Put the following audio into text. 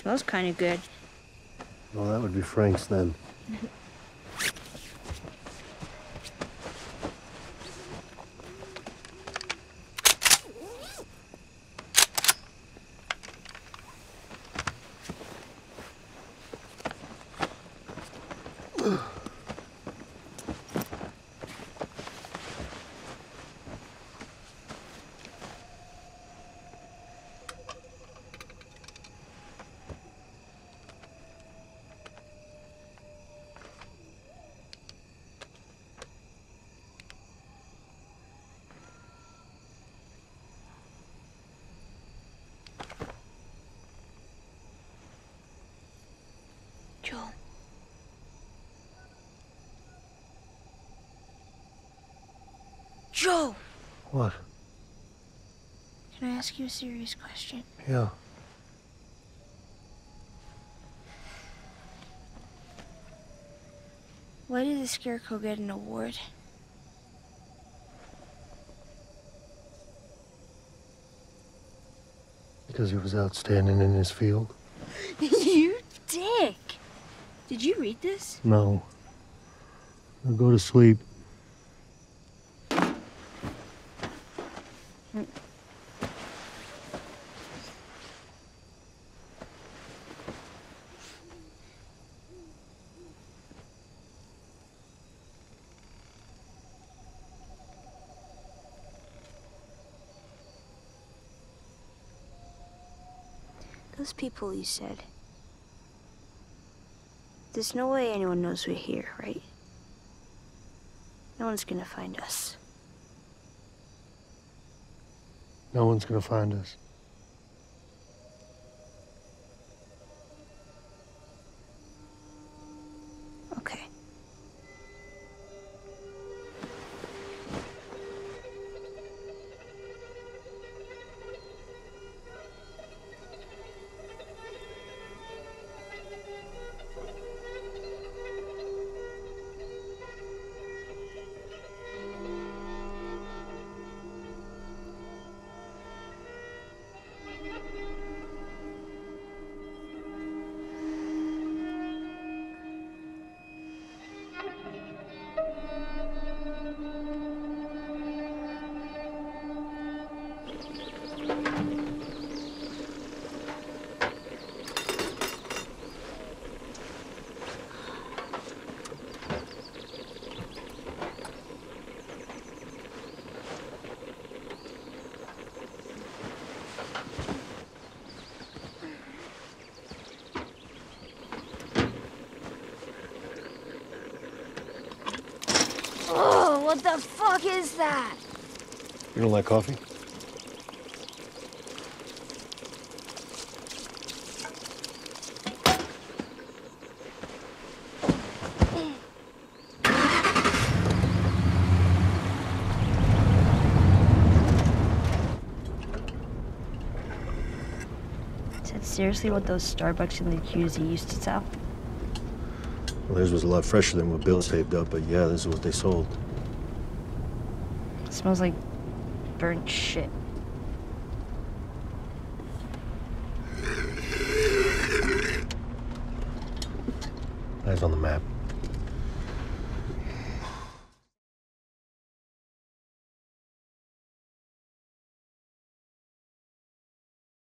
smells kind of good. Well, that would be Frank's then. Joe. Joe! What? Can I ask you a serious question? Yeah. Why did the Scarecrow get an award? Because he was outstanding in his field. You dick! Did you read this? No. Now go to sleep. Those people you said. There's no way anyone knows we're here, right? No one's gonna find us. No one's gonna find us. Okay. What the fuck is that? You don't like coffee? Is that seriously what those Starbucks in the QZ used to sell? Well, theirs was a lot fresher than what Bill saved up, but yeah, this is what they sold. It smells like burnt shit. Eyes on the map.